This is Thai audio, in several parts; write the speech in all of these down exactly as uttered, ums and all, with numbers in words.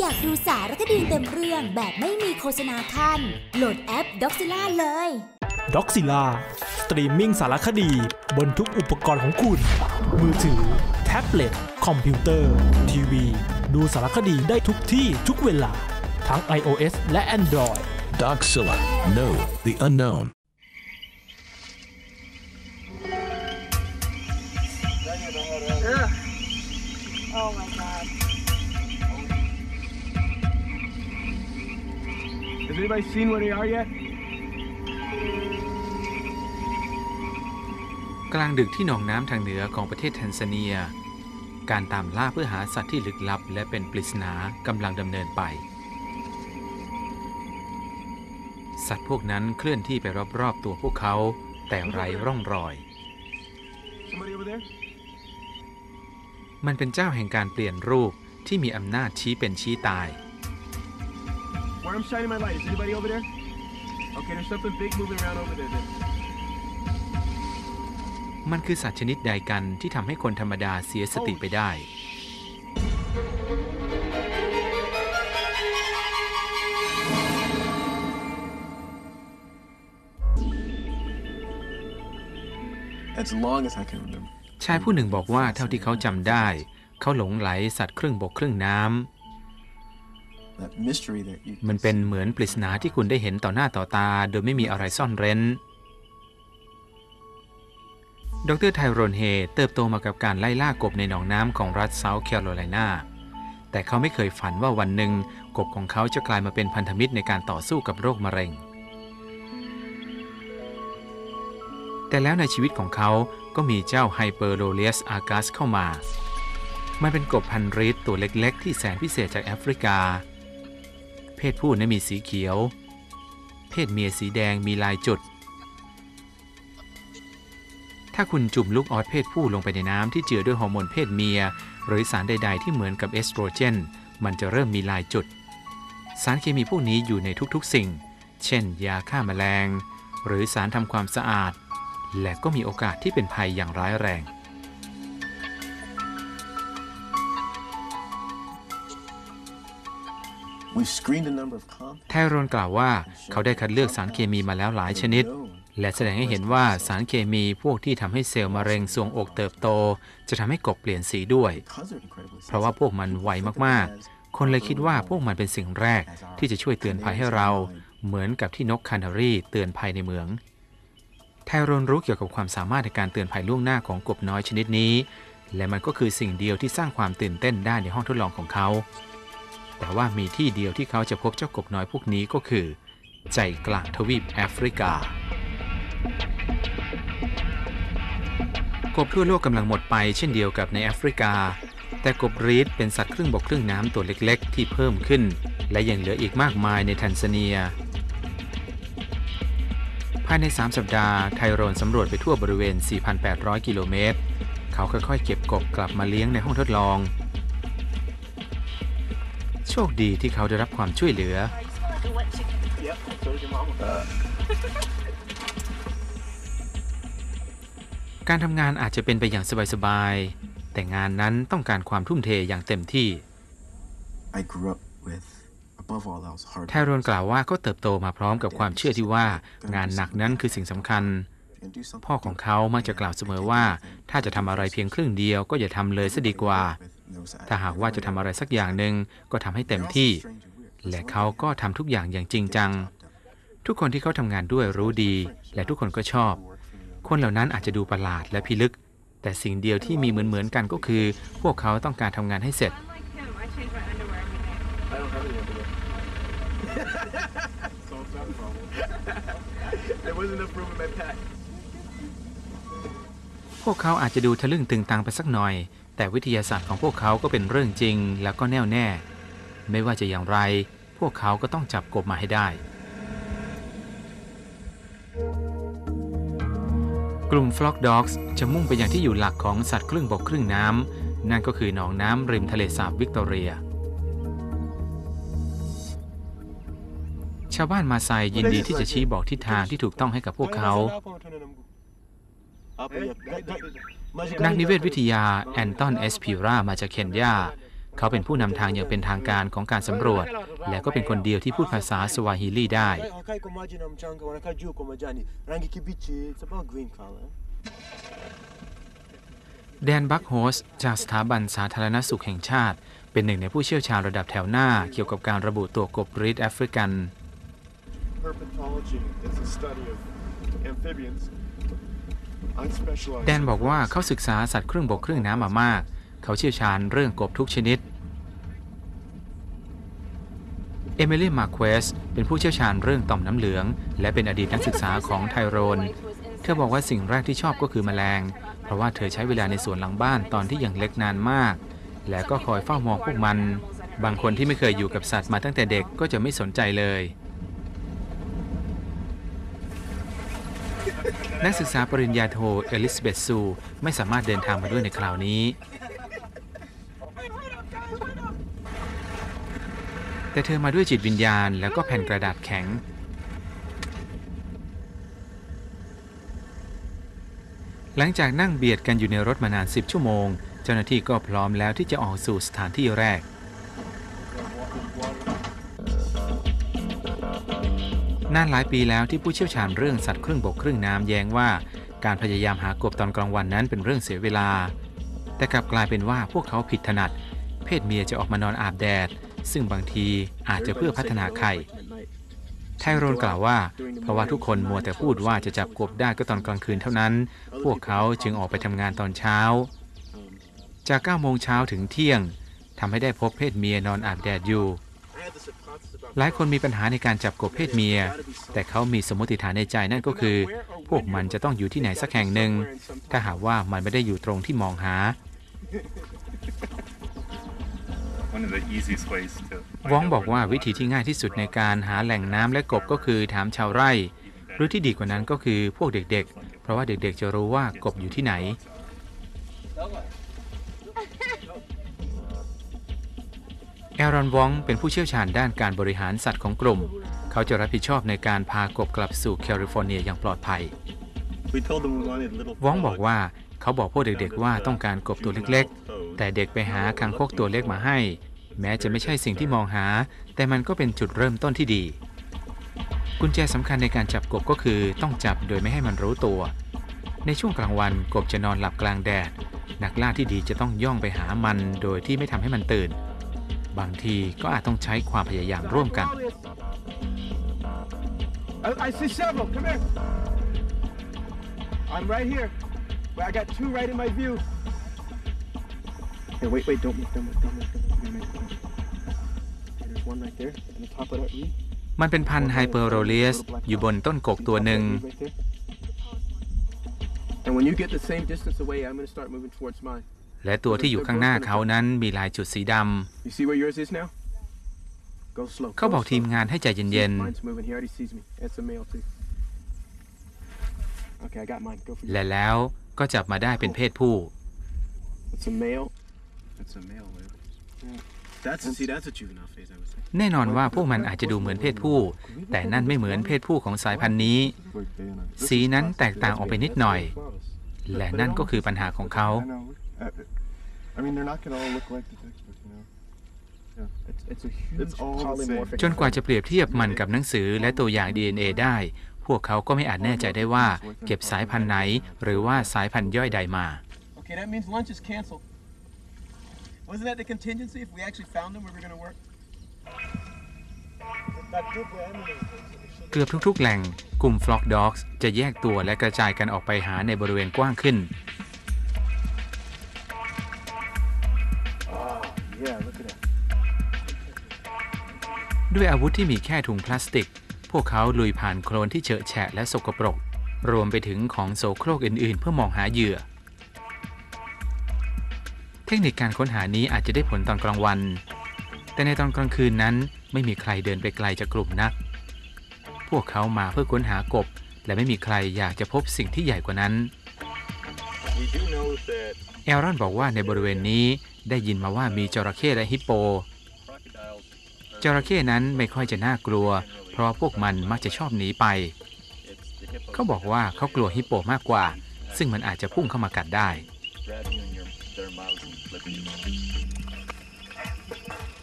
อยากดูสารคดีเต็มเรื่องแบบไม่มีโฆษณาคั่นโหลดแอป ด็อกซิล่า เลย ด็อกซิล่า สตรีมมิ่งสารคดีบนทุกอุปกรณ์ของคุณมือถือแท็บเล็ตคอมพิวเตอร์ทีวีดูสารคดีได้ทุกที่ทุกเวลาทั้ง ไอโอเอส และ แอนดรอยด์ ด็อกซิล่า Know the Unknown Oh my God. Has anybody seen where they are yet? กลางดึกที่หนองน้ำทางเหนือของประเทศแทนซาเนียการตามล่าเพื่อหาสัตว์ที่ลึกลับและเป็นปริศนากำลังดำเนินไปสัตว์พวกนั้นเคลื่อนที่ไปรอบๆตัวพวกเขาแต่ไร้ร่องรอยมันเป็นเจ้าแห่งการเปลี่ยนรูปที่มีอำนาจชี้เป็นชี้ตายมันคือสัตว์ชนิดใดกันที่ทำให้คนธรรมดาเสียสติไปได้ชายผู้หนึ่งบอกว่าเท่าที่เขาจำได้เขาหลงไหลสัตว์ครึ่งบกครึ่งน้ำมันเป็นเหมือนปริศนาที่คุณได้เห็นต่อหน้าต่อตาโดยไม่มีอะไรซ่อนเร้นดร.ไทโรนเฮเติบโตมากับการไล่ล่ากบในหนองน้ำของรัฐเซาท์แคโรไลนาแต่เขาไม่เคยฝันว่าวันหนึ่งกบของเขาจะกลายมาเป็นพันธมิตรในการต่อสู้กับโรคมะเร็งแต่แล้วในชีวิตของเขาก็มีเจ้าไฮเปอร์โลเลียสอากัสเข้ามามันเป็นกบพันธุ์รีดตัวเล็กๆที่แสนพิเศษจากแอฟริกาเพศผู้นั้นมีสีเขียวเพศเมียสีแดงมีลายจุดถ้าคุณจุ่มลูกออสเพศผู้ลงไปในน้ำที่เจือด้วยฮอร์โมนเพศเมียหรือสารใดๆที่เหมือนกับเอสโตรเจนมันจะเริ่มมีลายจุดสารเคมีพวกนี้อยู่ในทุกๆสิ่งเช่นยาฆ่าแมลงหรือสารทำความสะอาดและก็มีโอกาสที่เป็นภัยอย่างร้ายแรงไทโรนกล่าวว่าเขาได้คัดเลือกสารเคมีมาแล้วหลายชนิดและแสดงให้เห็นว่าสารเคมีพวกที่ทำให้เซลล์มะเร็งทรวงอกเติบโตจะทำให้กบเปลี่ยนสีด้วยเพราะว่าพวกมันไวมากๆคนเลยคิดว่าพวกมันเป็นสิ่งแรกที่จะช่วยเตือนภัยให้เราเหมือนกับที่นกคานารีเตือนภัยในเมืองไทโรนรู้เกี่ยวกับความสามารถในการเตือนภัยล่วงหน้าของกบน้อยชนิดนี้และมันก็คือสิ่งเดียวที่สร้างความตื่นเต้นได้ในห้องทดลองของเขาแต่ว่ามีที่เดียวที่เขาจะพบเจ้ากบน้อยพวกนี้ก็คือใจกลางทวีปแอฟริกากบทั่วโลกกำลังหมดไปเช่นเดียวกับในแอฟริกาแต่กบรีดเป็นสัตว์ครึ่งบกครึ่งน้ำตัวเล็กๆที่เพิ่มขึ้นและยังเหลืออีกมากมายในแทนซาเนียภายในสามสัปดาห์ไทโรนสำรวจไปทั่วบริเวณ สี่พันแปดร้อย กิโลเมตรเขาค่อยๆเก็บกบกลับมาเลี้ยงในห้องทดลองโชคดีที่เขาได้รับความช่วยเหลือการทำงานอาจจะเป็นไปอย่างสบายๆแต่งานนั้นต้องการความทุ่มเทอย่างเต็มที่ไทโรนกล่าวว่าก็เติบโตมาพร้อมกับความเชื่อที่ว่างานหนักนั้นคือสิ่งสำคัญพ่อของเขามักจะกล่าวเสมอว่าถ้าจะทำอะไรเพียงครึ่งเดียวก็อย่าทำเลยซะดีกว่าถ้าหากว่าจะทำอะไรสักอย่างหนึ่งก็ทำให้เต็มที่และเขาก็ทำทุกอย่างอย่างจริงจังทุกคนที่เขาทำงานด้วยรู้ดีและทุกคนก็ชอบคนเหล่านั้นอาจจะดูประหลาดและพิลึกแต่สิ่งเดียวที่มีเหมือนๆกันก็คือพวกเขาต้องการทำงานให้เสร็จพวกเขาอาจจะดูทะลึ่งตึงตังไปสักหน่อยแต่วิทยาศาสตร์ของพวกเขาก็เป็นเรื่องจริงแล้วก็แน่วแน่ไม่ว่าจะอย่างไรพวกเขาก็ต้องจับกบมาให้ได้กลุ่ม Flock Dogs จะมุ่งไปอย่างที่อยู่หลักของสัตว์ครึ่งบกครึ่งน้ำนั่นก็คือหนองน้ำริมทะเลสาบวิกตอเรียชาวบ้านมาไซยินดีที่จะชี้บอกทิศทางที่ถูกต้องให้กับพวกเขานักนิเวศวิทยาแอนตันเอสพิรามาจากเคนยา เขาเป็นผู้นำทางอย่างเป็นทางการของการสำรวจและก็เป็นคนเดียวที่พูดภาษาสวาฮิลีได้แดนบัคโฮสจากสถาบันสาธารณสุขแห่งชาติเป็นหนึ่งในผู้เชี่ยวชาญระดับแถวหน้าเกี่ยวกับการระบุตัวกบริดแอฟริกันแดนบอกว่าเขาศึกษาสัตว์ครึ่งบกครึ่งน้ำมามากเขาเชี่ยวชาญเรื่องกบทุกชนิดเอมิลี่ มาร์เควสเป็นผู้เชี่ยวชาญเรื่องต่อมน้ำเหลืองและเป็นอดีตนักศึกษาของไทโรนเธอบอกว่าสิ่งแรกที่ชอบก็คือแมลงเพราะว่าเธอใช้เวลาในสวนหลังบ้านตอนที่ยังเล็กนานมากและก็คอยเฝ้ามองพวกมันบางคนที่ไม่เคยอยู่กับสัตว์มาตั้งแต่เด็กก็จะไม่สนใจเลยนักศึกษาปริญญาโทเอลิซาเบธซูไม่สามารถเดินทางมาด้วยในคราวนี้แต่เธอมาด้วยจิตวิญญาณแล้วก็แผ่นกระดาษแข็งหลังจากนั่งเบียดกันอยู่ในรถมานานสิบชั่วโมงเจ้าหน้าที่ก็พร้อมแล้วที่จะออกสู่สถานที่แรกนานหลายปีแล้วที่ผู้เชี่ยวชาญเรื่องสัตว์ครึ่งบกครึ่งน้ำแย้งว่าการพยายามหากบตอนกลางวันนั้นเป็นเรื่องเสียเวลาแต่กลับกลายเป็นว่าพวกเขาผิดถนัดเพศเมียจะออกมานอนอาบแดดซึ่งบางทีอาจจะเพื่อพัฒนาไข่ไทโรนกล่าวว่าเพราะว่าทุกคนมัวแต่พูดว่าจะจับกบได้ก็ตอนกลางคืนเท่านั้นพวกเขาจึงออกไปทำงานตอนเช้าจากเก้าโมงเช้าถึงเที่ยงทำให้ได้พบเพศเมียนอนอาบแดดอยู่หลายคนมีปัญหาในการจับกบเพศเมียแต่เขามีสมมติฐานในใจนั่นก็คือพวกมันจะต้องอยู่ที่ไหนสักแห่งหนึ่งถ้าหากว่ามันไม่ได้อยู่ตรงที่มองหาว้องบอกว่าวิธีที่ง่ายที่สุดในการหาแหล่งน้ำและกบก็คือถามชาวไร่หรือที่ดีกว่านั้นก็คือพวกเด็กๆเพราะว่าเด็กๆจะรู้ว่ากบอยู่ที่ไหนแอรอนวองเป็นผู้เชี่ยวชาญด้านการบริหารสัตว์ของกลุ่มเขาจะรับผิดชอบในการพากบกลับสู่แคลิฟอร์เนียอย่างปลอดภัยวองบอกว่าเขาบอกพวกเด็กๆว่าต้องการกบตัวเล็กๆแต่เด็กไปหาคางคกตัวเล็กมาให้แม้จะไม่ใช่สิ่งที่มองหาแต่มันก็เป็นจุดเริ่มต้นที่ดีกุญแจสำคัญในการจับกบก็คือต้องจับโดยไม่ให้มันรู้ตัวในช่วงกลางวันกบจะนอนหลับกลางแดดนักล่าที่ดีจะต้องย่องไปหามันโดยที่ไม่ทำให้มันตื่นบางทีก็อาจต้องใช้ความพยายามร่วมกันมันเป็นพันธุ์ไฮเปอร์โรเลียสอยู่บนต้นกกตัวหนึ่งและตัวที่อยู่ข้างหน้าเขานั้นมีลายจุดสีดำเขาบอกทีมงานให้ใจเย็นๆและแล้วก็จับมาได้เป็นเพศผู้แน่นอนว่าพวกมันอาจจะดูเหมือนเพศผู้แต่นั่นไม่เหมือนเพศผู้ของสายพันธุ์นี้สีนั้นแตกต่างออกไปนิดหน่อยและนั่นก็คือปัญหาของเขาจนกว่าจะเปรียบเทียบมันกับหนังสือและตัวอย่าง ดี เอ็น เอ ได้พวกเขาก็ไม่อาจแน่ใจได้ว่าเก็บสายพันธุ์ไหนหรือว่าสายพันธุ์ย่อยใดมาเกือบทุกๆแหล่งกลุ่ม Flock Dogs จะแยกตัวและกระจายกันออกไปหาในบริเวณกว้างขึ้นด้วยอาวุธที่มีแค่ถุงพลาสติกพวกเขาลุยผ่านโคลนที่เฉอะแฉะและสกปรกรวมไปถึงของโสโครกอื่นๆเพื่อมองหาเหยื่อเทคนิคการค้นหานี้อาจจะได้ผลตอนกลางวันแต่ในตอนกลางคืนนั้นไม่มีใครเดินไปไกลจากกลุ่มนักพวกเขามาเพื่อค้นหากบและไม่มีใครอยากจะพบสิ่งที่ใหญ่กว่านั้นแอรอนบอกว่าในบริเวณนี้ได้ยินมาว่ามีจระเข้และฮิปโปจระเข้นั้นไม่ค่อยจะน่ากลัวเพราะพวกมันมักจะชอบหนีไปเขาบอกว่าเขากลัวฮิปโปมากกว่าซึ่งมันอาจจะพุ่งเข้ามากัดได้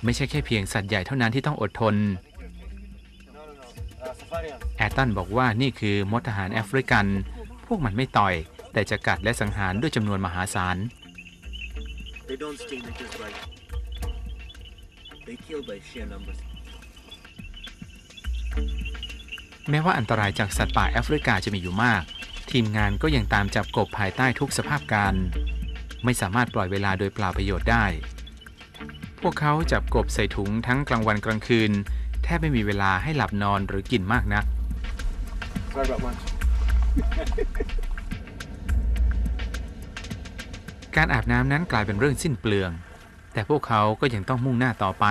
ไม่ใช่แค่เพียงสัตว์ใหญ่เท่านั้นที่ต้องอดทนแอตตันบอกว่านี่คือมดทหารแอฟริกันพวกมันไม่ต่อยแต่จะกัดและสังหารด้วยจำนวนมหาศาลแม้ว่าอันตรายจากสัตว์ป่าแอฟริกาจะมีอยู่มากทีมงานก็ยังตามจับกบภายใต้ทุกสภาพการไม่สามารถปล่อยเวลาโดยเปล่าประโยชน์ได้พวกเขาจับกบใส่ถุงทั้งกลางวันกลางคืนแทบไม่มีเวลาให้หลับนอนหรือกินมากนักการอาบน้ำนั้นกลายเป็นเรื่องสิ้นเปลืองแต่พวกเขาก็ยังต้องมุ่งหน้าต่อไป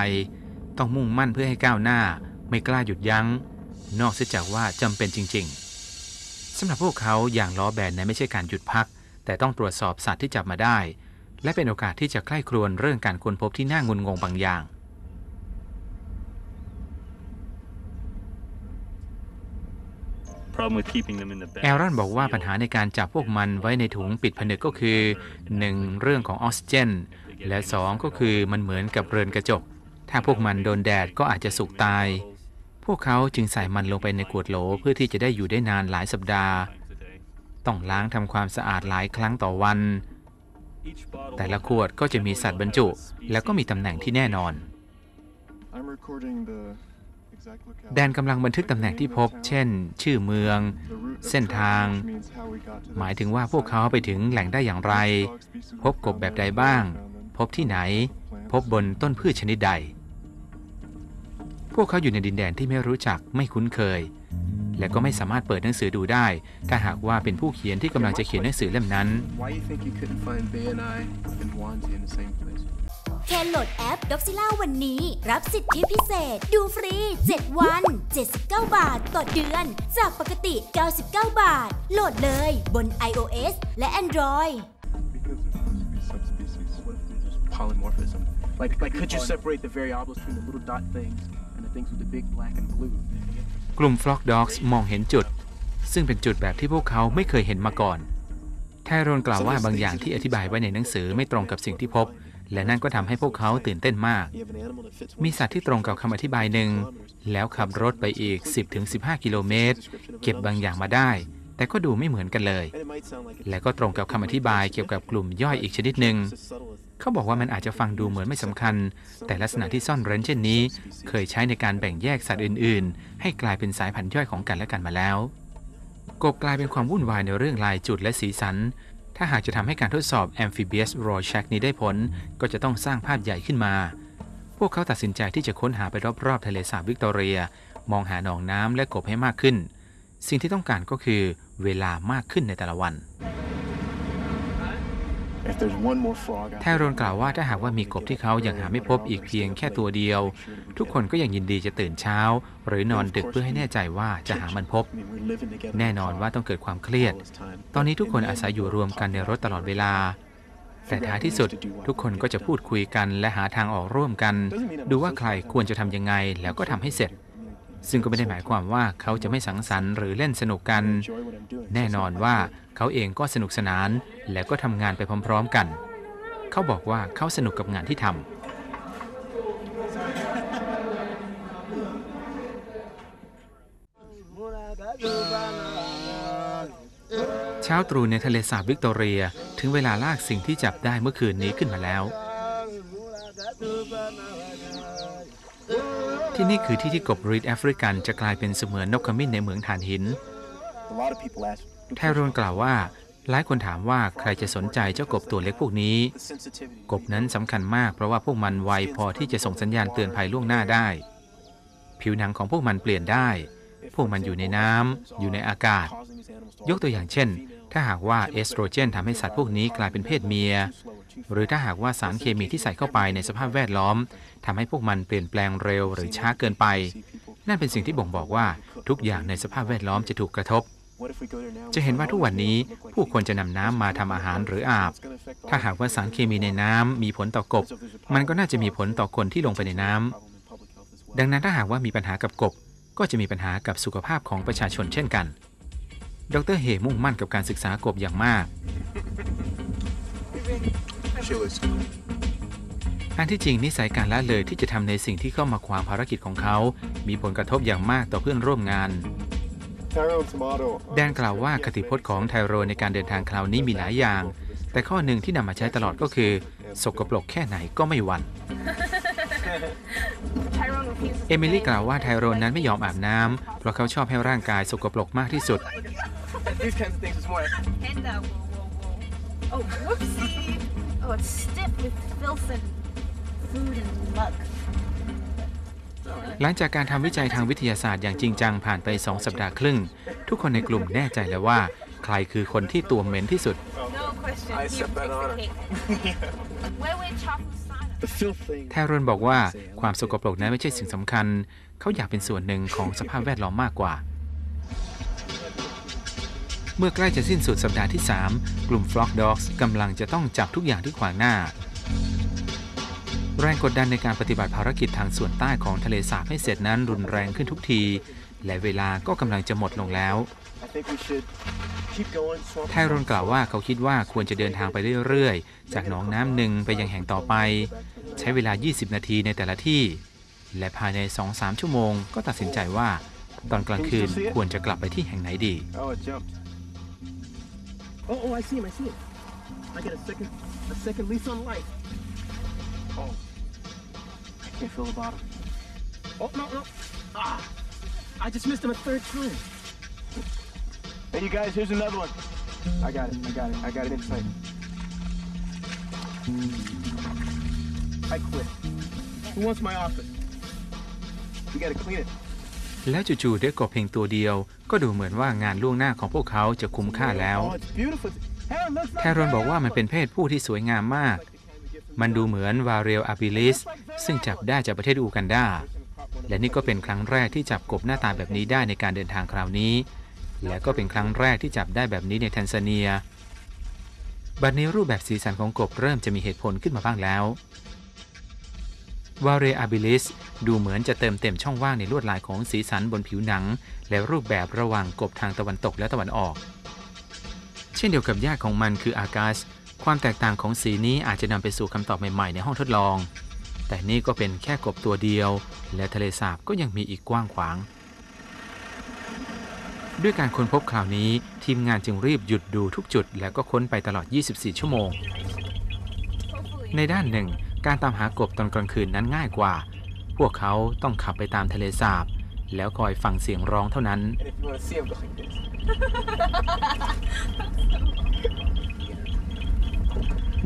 ต้องมุ่งมั่นเพื่อให้ก้าวหน้าไม่กล้าหยุดยั้งนอกเสียจากว่าจำเป็นจริงๆสำหรับพวกเขาอย่างล้อแบนนั้นไม่ใช่การหยุดพักแต่ต้องตรวจสอบสัตว์ที่จับมาได้และเป็นโอกาสที่จะใคร่ครวญเรื่องการค้นพบที่น่างุนงงบางอย่างแอรอนบอกว่าปัญหาในการจับพวกมันไว้ในถุงปิดผนึกก็คือ หนึ่ง. เรื่องของออกซิเจนและ สอง. ก็คือมันเหมือนกับเรือนกระจกถ้าพวกมันโดนแดดก็อาจจะสุกตายพวกเขาจึงใส่มันลงไปในขวดโหลเพื่อที่จะได้อยู่ได้นานหลายสัปดาห์ต้องล้างทำความสะอาดหลายครั้งต่อวันแต่ละขวดก็จะมีสัตว์บรรจุแล้วก็มีตำแหน่งที่แน่นอนแดนกำลังบันทึกตำแหน่งที่พบเช่นชื่อเมืองเส้นทางหมายถึงว่าพวกเขาไปถึงแหล่งได้อย่างไรพบกบแบบใดบ้างพบที่ไหนพบบนต้นพืชชนิดใดพวกเขาอยู่ในดินแดนที่ไม่รู้จักไม่คุ้นเคยและก็ไม่สามารถเปิดหนังสือดูได้ถ้าหากว่าเป็นผู้เขียนที่กำลังจะเขียนหนังสือเล่มนั้นแค่โหลดแอปด็อกซิล่าวันนี้รับสิทธิพิเศษดูฟรีเจ็ดวันเจ็ดสิบเก้าบาทต่อเดือนจากปกติเก้าสิบเก้าบาทโหลดเลยบน ไอโอเอส และ แอนดรอยด์กลุ่ม Flock Dogs มองเห็นจุดซึ่งเป็นจุดแบบที่พวกเขาไม่เคยเห็นมาก่อนไทรอนกล่าวว่าบางอย่างที่อธิบายไว้ในหนังสือไม่ตรงกับสิ่งที่พบและนั่นก็ทำให้พวกเขาตื่นเต้นมากมีสัตว์ที่ตรงกับคำอธิบายหนึ่งแล้วขับรถไปอีก สิบถึงสิบห้า กิโลเมตรเก็บบางอย่างมาได้แต่ก็ดูไม่เหมือนกันเลยและก็ตรงกับคำอธิบายเกี่ยวกับกลุ่มย่อยอีกชนิดหนึ่งเขาบอกว่ามันอาจจะฟังดูเหมือนไม่สำคัญแต่ลักษณะที่ซ่อนเร้นเช่นนี้เคยใช้ในการแบ่งแยกสัตว์อื่นๆให้กลายเป็นสายพันธุ์ย่อยของกันและกันมาแล้วกบกลายเป็นความวุ่นวายในเรื่องลายจุดและสีสันถ้าหากจะทำให้การทดสอบ Amphibious Rorschach นี้ได้ผลก็จะต้องสร้างภาพใหญ่ขึ้นมาพวกเขาตัดสินใจที่จะค้นหาไปรอบๆทะเลสาบวิกตอเรียมองหาหนองน้ำและกบให้มากขึ้นสิ่งที่ต้องการก็คือเวลามากขึ้นในแต่ละวันไทรอนกล่าวว่าถ้าหากว่ามีกบที่เขายังหาไม่พบอีกเพียงแค่ตัวเดียวทุกคนก็ยังยินดีจะตื่นเช้าหรือนอนดึกเพื่อให้แน่ใจว่าจะหามันพบแน่นอนว่าต้องเกิดความเครียดตอนนี้ทุกคนอาศัยอยู่รวมกันในรถตลอดเวลาแต่ท้ายที่สุดทุกคนก็จะพูดคุยกันและหาทางออกร่วมกันดูว่าใครควรจะทำยังไงแล้วก็ทำให้เสร็จซึ่งก็ไม่ได้หมายความว่าเขาจะไม่สังสรรค์หรือเล่นสนุกกันแน่นอนว่าเขาเองก็สนุกสนานและก็ทำงานไปพร้อมๆกันเขาบอกว่าเขาสนุกกับงานที่ทำเช้าตรู่ในทะเลสาบวิกตอเรียถึงเวลาลากสิ่งที่จับได้เมื่อคืนนี้ขึ้นมาแล้วที่นี่คือที่ที่กบรีดแอฟริกันจะกลายเป็นเสมือนนกขมิ้นในเหมืองถ่านหินไทรอนกล่าวว่าหลายคนถามว่าใครจะสนใจเจ้ากบตัวเล็กพวกนี้กบนั้นสำคัญมากเพราะว่าพวกมันไวพอที่จะส่งสัญญาณเตือนภัยล่วงหน้าได้ผิวหนังของพวกมันเปลี่ยนได้พวกมันอยู่ในน้ำอยู่ในอากาศยกตัวอย่างเช่นถ้าหากว่าเอสโตรเจนทำให้สัตว์พวกนี้กลายเป็นเพศเมียหรือถ้าหากว่าสารเคมีที่ใส่เข้าไปในสภาพแวดล้อมทำให้พวกมันเปลี่ยนแปลงเร็วหรือช้าเกินไปนั่นเป็นสิ่งที่บ่งบอกว่าทุกอย่างในสภาพแวดล้อมจะถูกกระทบจะเห็นว่าทุกวันนี้ผู้คนจะนำน้ำมาทำอาหารหรืออาบถ้าหากว่าสารเคมีในน้ำมีผลต่อกบมันก็น่าจะมีผลต่อคนที่ลงไปในน้ำดังนั้นถ้าหากว่ามีปัญหากับกบก็จะมีปัญหากับสุขภาพของประชาชนเช่นกันดรเฮมุ่งมั่นกับการศึกษากบอย่างมาก อันที่จริงนิสัยการละเลยที่จะทำในสิ่งที่เข้ามาขวางภารกิจของเขามีผลกระทบอย่างมากต่อเพื่อนร่วมงานแดนกล่าวว่าคติพจน์ของไทโรในการเดินทางคราวนี้มีหลายอย่างแต่ข้อหนึ่งที่นำมาใช้ตลอดก็คือสกปรกแค่ไหนก็ไม่หวั่นเอมิลี่กล่าวว่าไทโรนนั้นไม่ยอมอาบน้ำเพราะเขาชอบให้ร่างกายสกปรกมากที่สุดหลังจากการทำวิจัยทางวิทยาศาสตร์อย่างจริงจังผ่านไปสองสัปดาห์ครึ่งทุกคนในกลุ่มแน่ใจแล้วว่าใครคือคนที่ตัวเหม็นที่สุดไทโรนบอกว่าความสกปรกนั้นไม่ใช่สิ่งสำคัญเขาอยากเป็นส่วนหนึ่งของสภาพแวดล้อมมากกว่าเมื่อใกล้จะสิ้นสุดสัปดาห์ที่สามกลุ่ม Flock Dogs กำลังจะต้องจับทุกอย่างที่ขวางหน้าแรงกดดันในการปฏิบัติภารกิจทางส่วนใต้ของทะเลสาบให้เสร็จนั้นรุนแรงขึ้นทุกทีและเวลาก็กำลังจะหมดลงแล้วไทโรนกล่าวว่าเขาคิดว่าควรจะเดินทางไปเรื่อยๆจากหนองน้ำหนึ่งไปยังแห่งต่อไปใช้เวลายี่สิบนาทีในแต่ละที่และภายใน สองถึงสาม ชั่วโมงก็ตัดสินใจว่าตอนกลางคืนควรจะกลับไปที่แห่งไหนดีHey, you guys, here's another one. I got it. I got it. I got it in sight. I quit. Who wants my office? You gotta clean it. แล้วจู่ๆได้กบเพียงตัวเดียวก็ดูเหมือนว่างานล่วงหน้าของพวกเขาจะคุ้มค่าแล้วแทรอนบอกว่ามันเป็นเพศผู้ที่สวยงามมากมันดูเหมือนวาเรียลอาบิลิสซึ่งจับได้จากประเทศอูกันดาและนี่ก็เป็นครั้งแรกที่จับกบหน้าตาแบบนี้ได้ในการเดินทางคราวนี้และก็เป็นครั้งแรกที่จับได้แบบนี้ในแทนซาเนียบัดนี้รูปแบบสีสันของกบเริ่มจะมีเหตุผลขึ้นมาบ้างแล้ววาเรอาบิลิสดูเหมือนจะเติมเต็มช่องว่างในลวดลายของสีสันบนผิวหนังและรูปแบบระหว่างกบทางตะวันตกและตะวันออกเช่นเดียวกับญาติของมันคืออากาสความแตกต่างของสีนี้อาจจะนำไปสู่คำตอบใหม่ๆในห้องทดลองแต่นี่ก็เป็นแค่กบตัวเดียวและทะเลสาบก็ยังมีอีกกว้างขวางด้วยการค้นพบคราวนี้ทีมงานจึงรีบหยุดดูทุกจุดแล้วก็ค้นไปตลอดยี่สิบสี่ชั่วโมงในด้านหนึ่งการตามหากบตอนกลางคืนนั้นง่ายกว่าพวกเขาต้องขับไปตามทะเลสาบแล้วคอยฟังเสียงร้องเท่านั้น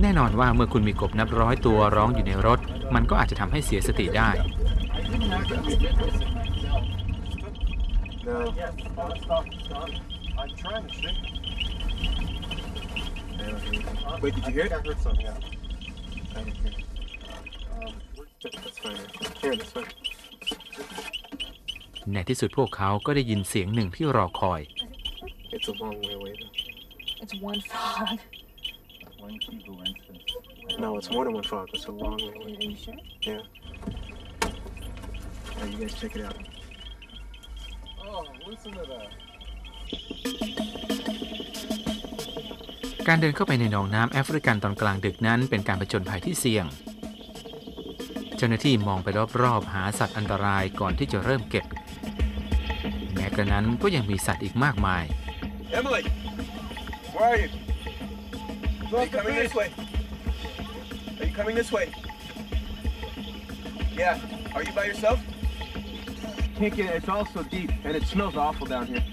แน่นอนว่าเมื่อคุณมีกบนับร้อยตัวร้องอยู่ในรถมันก็อาจจะทำให้เสียสติได้ในที่สุดพวกเขาก็ได้ยินเสียงหนึ่งที่รอคอยการเดินเข้าไปในหนองน้ำแอฟริกันตอนกลางดึกนั้นเป็นการผจญภัยที่เสี่ยงเจ้าหน้าที่มองไปรอบๆหาสัตว์อันตรายก่อนที่จะเริ่มเก็บแม้กระนั้นก็ยังมีสัตว์อีกมากมายCan't get it. It's all so deep, and it smells awful down here.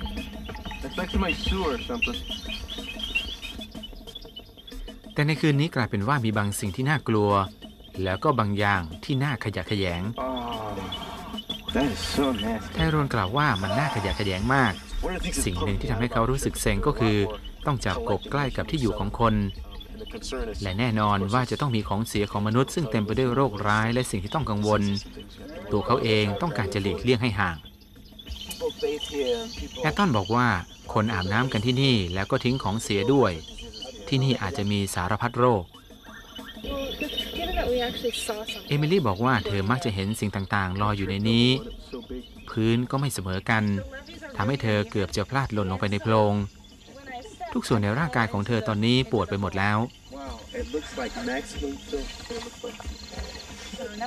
It's like somebody's sewer or something. แต่ในคืนนี้กลายเป็นว่ามีบางสิ่งที่น่ากลัวแล้วก็บางอย่างที่น่าขยะแขยงไทโรนกล่าวว่ามันน่าขยะแขยงมากสิ่งหนึ่งที่ทำให้เขารู้สึกเซ็งก็คือต้องจับกบใกล้กับที่อยู่ของคนและแน่นอนว่าจะต้องมีของเสียของมนุษย์ซึ่งเต็มไปด้วยโรคร้ายและสิ่งที่ต้องกังวลตัวเขาเองต้องการจะหลีกเลี่ยงให้ห่างแอตตันบอกว่าคนอาบน้ำกันที่นี่แล้วก็ทิ้งของเสียด้วยที่นี่อาจจะมีสารพัดโรคเอมิลี่บอกว่าเธอมักจะเห็นสิ่งต่างๆลอยอยู่ในนี้พื้นก็ไม่เสมอกันทำให้เธอเกือบจะพลาดหล่นลงไปในโพรงทุกส่วนในร่างกายของเธอตอนนี้ปวดไปหมดแล้ว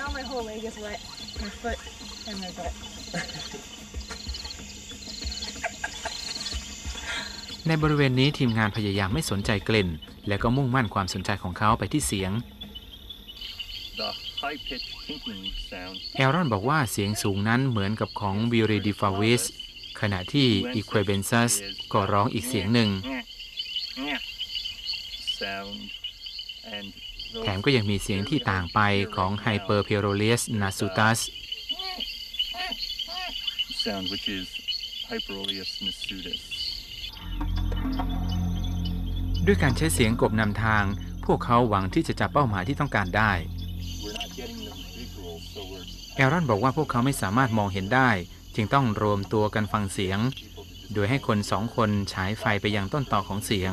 now my whole leg is wet. My foot and my butt. ในบริเวณนี้ทีมงานพยายามไม่สนใจกลิ่นและก็มุ่งมั่นความสนใจของเขาไปที่เสียงแอรอนบอกว่าเสียงสูงนั้นเหมือนกับของวิริดิฟาวิสขณะที่อีควเบนซัสก็ร้องอีกเสียงหนึ่งแถมก็ยังมีเสียงที่ต่างไปของไฮเปอร์เพโรเลสนาซูตัสด้วยการใช้เสียงกบนำทางพวกเขาหวังที่จะจับเป้าหมายที่ต้องการได้แอรอนบอกว่าพวกเขาไม่สามารถมองเห็นได้จึงต้องรวมตัวกันฟังเสียงโดยให้คนสองคนฉายไฟไปยังต้นตอของเสียง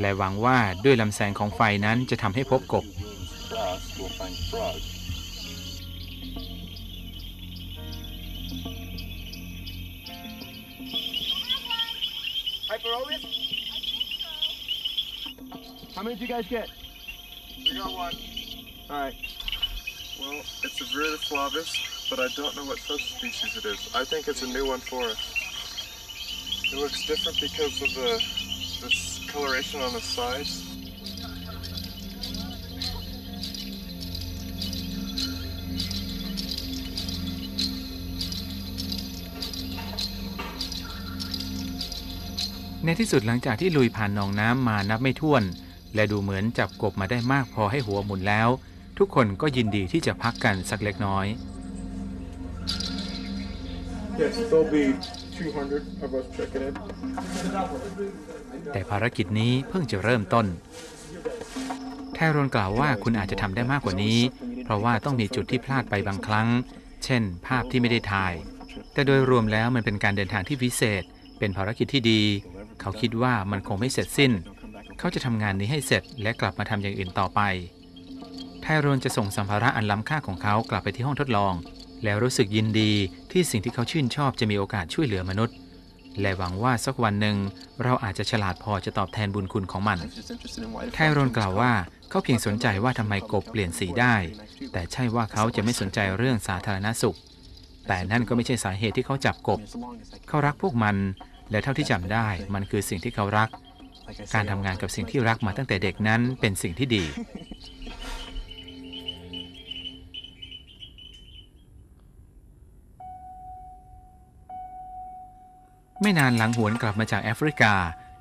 และหวังว่าด้วยลำแสงของไฟนั้นจะทำให้พบกบHow many did you guys get? We got one. All right. Well, it's a Viridiflavis, but I don't know what subspecies it is. I think it's a new one for us. It looks different because of the this coloration on the sides. ในที่สุดหลังจากที่ลุยผ่านหนองน้ำมานับไม่ถ้วนและดูเหมือนจับกบมาได้มากพอให้หัวหมุนแล้วทุกคนก็ยินดีที่จะพักกันสักเล็กน้อย yes, be two hundred of us checking in. แต่ภารกิจนี้เพิ่งจะเริ่มต้นแทรอนกล่าวว่าคุณอาจจะทำได้มากกว่านี้เพราะว่าต้องมีจุดที่พลาดไปบางครั้งเช่นภาพที่ไม่ได้ถ่ายแต่โดยรวมแล้วมันเป็นการเดินทางที่พิเศษเป็นภารกิจที่ดีเขาคิดว่ามันคงไม่เสร็จสิ้นเขาจะทำงานนี้ให้เสร็จและกลับมาทำอย่างอื่นต่อไปไทรอนจะส่งสัมภาระอันล้ำค่าของเขากลับไปที่ห้องทดลองแล้วรู้สึกยินดีที่สิ่งที่เขาชื่นชอบจะมีโอกาสช่วยเหลือมนุษย์และหวังว่าสักวันหนึ่งเราอาจจะฉลาดพอจะตอบแทนบุญคุณของมันไทรอนกล่าวว่าเขาเพียงสนใจว่าทำไมกบเปลี่ยนสีได้แต่ใช่ว่าเขาจะไม่สนใจเรื่องสาธารณสุขแต่นั่นก็ไม่ใช่สาเหตุที่เขาจับกบเขารักพวกมันและเท่าที่จำได้มันคือสิ่งที่เขารักการทำงานกับสิ่งที่รักมาตั้งแต่เด็กนั้นเป็นสิ่งที่ดีไม่นานหลังหวนกลับมาจากแอฟริกา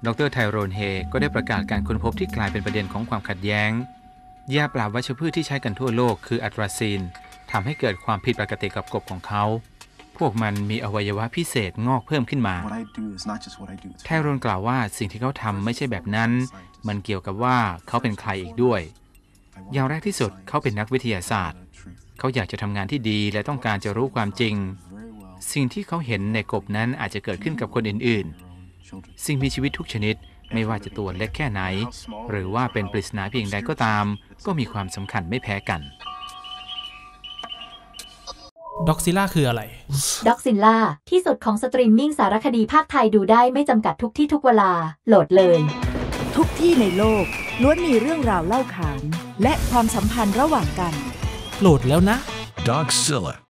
ดร.ไทโรนเฮก็ได้ประกาศการค้นพบที่กลายเป็นประเด็นของความขัดแย้งยาปราบวัชพืชที่ใช้กันทั่วโลกคืออัตราซีนทำให้เกิดความผิดปกติกับกบของเขาพวกมันมีอวัยวะพิเศษงอกเพิ่มขึ้นมาไทรอนกล่าวว่าสิ่งที่เขาทำไม่ใช่แบบนั้นมันเกี่ยวกับว่าเขาเป็นใครอีกด้วยอย่างแรกที่สุดเขาเป็นนักวิทยาศาสตร์เขาอยากจะทำงานที่ดีและต้องการจะรู้ความจริงสิ่งที่เขาเห็นในกบนั้นอาจจะเกิดขึ้นกับคนอื่นๆสิ่งมีชีวิตทุกชนิดไม่ว่าจะตัวเล็กแค่ไหนหรือว่าเป็นปริศนาเพียงใดก็ตามก็มีความสำคัญไม่แพ้กันด็อกซิล่าคืออะไรด็อกซิล่าที่สุดของสตรีมมิ่งสารคดีภาคไทยดูได้ไม่จำกัดทุกที่ทุกเวลาโหลดเลยทุกที่ในโลกล้วนมีเรื่องราวเล่าขานและความสัมพันธ์ระหว่างกันโหลดแล้วนะด็อกซิล่า